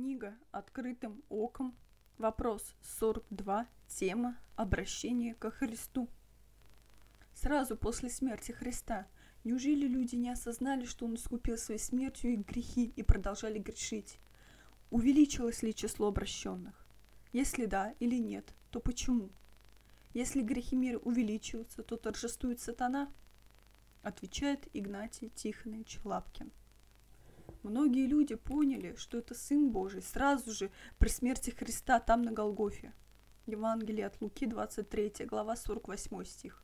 Книга «Открытым оком». Вопрос 42. Тема «Обращение ко Христу». Сразу после смерти Христа. Неужели люди не осознали, что Он искупил своей смертью их грехи и продолжали грешить? Увеличилось ли число обращенных? Если да или нет, то почему? Если грехи мира увеличиваются, то торжествует сатана? Отвечает Игнатий Тихонович Лапкин. Многие люди поняли, что это Сын Божий, сразу же при смерти Христа там на Голгофе. Евангелие от Луки, 23 глава, 48 стих.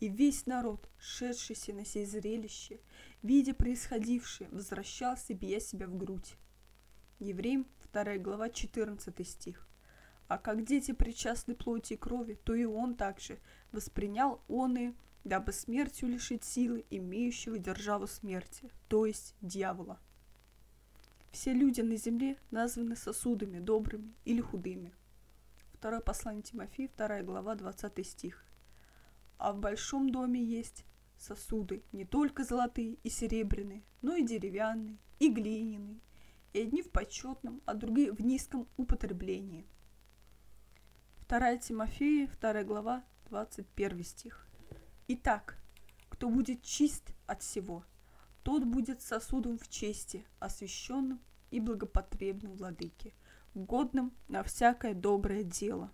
И весь народ, шедшийся на сей зрелище, видя происходившее, возвращался, бия себя в грудь. Евреям, 2 глава, 14 стих. А как дети причастны плоти и крови, то и он также воспринял оные, дабы смертью лишить силы, имеющего державу смерти, то есть дьявола. Все люди на земле названы сосудами, добрыми или худыми. Второе послание Тимофею, 2 глава, 20 стих. А в большом доме есть сосуды, не только золотые и серебряные, но и деревянные, и глиняные, и одни в почетном, а другие в низком употреблении. 2 Тимофея, 2 глава, 21 стих. Итак, кто будет чист от всего, тот будет сосудом в чести, освященным и благопотребным владыке, годным на всякое доброе дело.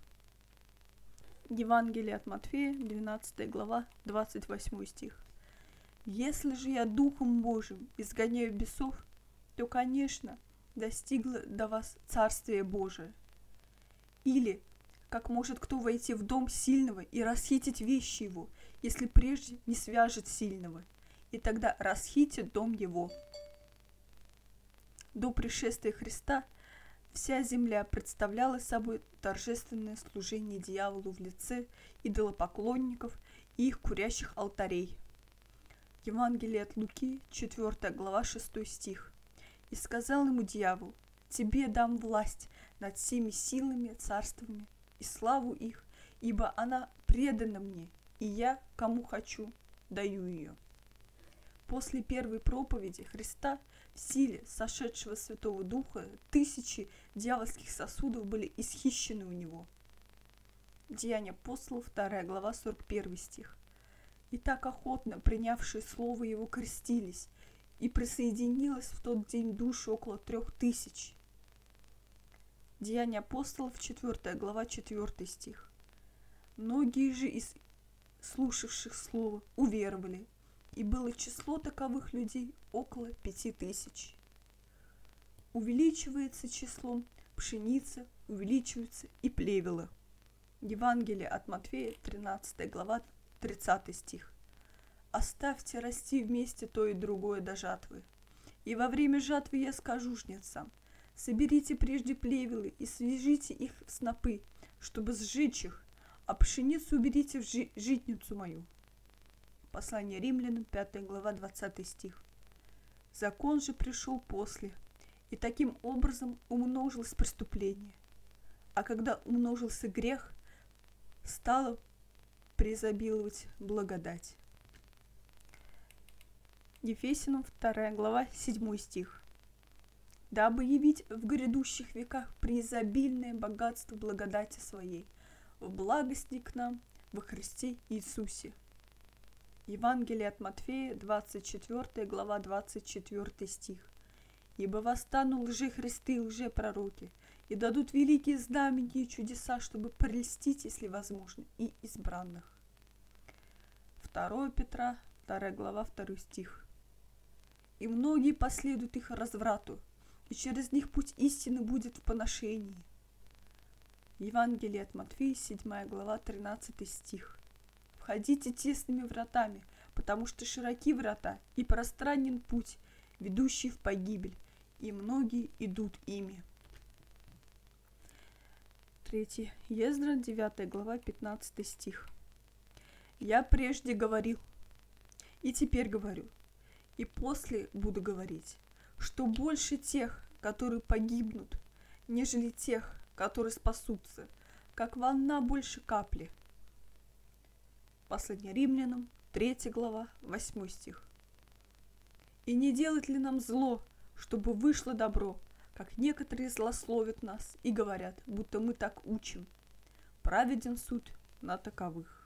Евангелие от Матфея, 12 глава, 28 стих. «Если же я Духом Божиим изгоняю бесов, то, конечно, достигло до вас Царствие Божие». Или, как может кто войти в дом сильного и расхитить вещи его, если прежде не свяжет сильного, и тогда расхитит дом его? До пришествия Христа вся земля представляла собой торжественное служение дьяволу в лице идолопоклонников и их курящих алтарей. Евангелие от Луки, 4 глава, 6 стих. «И сказал ему дьявол: тебе дам власть над всеми силами, царствами и славу их, ибо она предана мне, и я, кому хочу, даю ее». После первой проповеди Христа в силе сошедшего Святого Духа тысячи дьявольских сосудов были исхищены у него. Деяния апостолов, 2 глава, 41 стих. И так охотно принявшие слово его крестились, и присоединилось в тот день души около 3000. Деяния апостолов, 4 глава, 4 стих. Многие же из слушавших слово уверовали, и было число таковых людей около 5000. Увеличивается числом пшеница, увеличиваются и плевелы. Евангелие от Матфея, 13 глава, 30 стих. «Оставьте расти вместе то и другое до жатвы. И во время жатвы я скажу жнецам: соберите прежде плевелы и свяжите их в снопы, чтобы сжечь их, а пшеницу уберите в житницу мою». Послание Римлянам, 5 глава, 20 стих. Закон же пришел после, и таким образом умножилось преступление. А когда умножился грех, стало преизобиловать благодать. Ефесянам, 2 глава, 7 стих. «Дабы явить в грядущих веках преизобильное богатство благодати своей, в благости к нам во Христе Иисусе». Евангелие от Матфея, 24 глава, 24 стих. «Ибо восстанут лжехристы и лжепророки, и дадут великие знамения и чудеса, чтобы прельстить, если возможно, и избранных». 2 Петра, 2 глава, 2 стих. «И многие последуют их разврату, и через них путь истины будет в поношении». Евангелие от Матфея, 7 глава, 13 стих. «Входите тесными вратами, потому что широки врата, и пространен путь, ведущий в погибель, и многие идут ими». Третий Ездра, 9 глава, 15 стих. «Я прежде говорил, и теперь говорю, и после буду говорить, что больше тех, которые погибнут, нежели тех, которые спасутся, как волна больше капли». Послание Римлянам, 3 глава, 8 стих. «И не делать ли нам зло, чтобы вышло добро, как некоторые злословят нас и говорят, будто мы так учим. Праведен суд на таковых.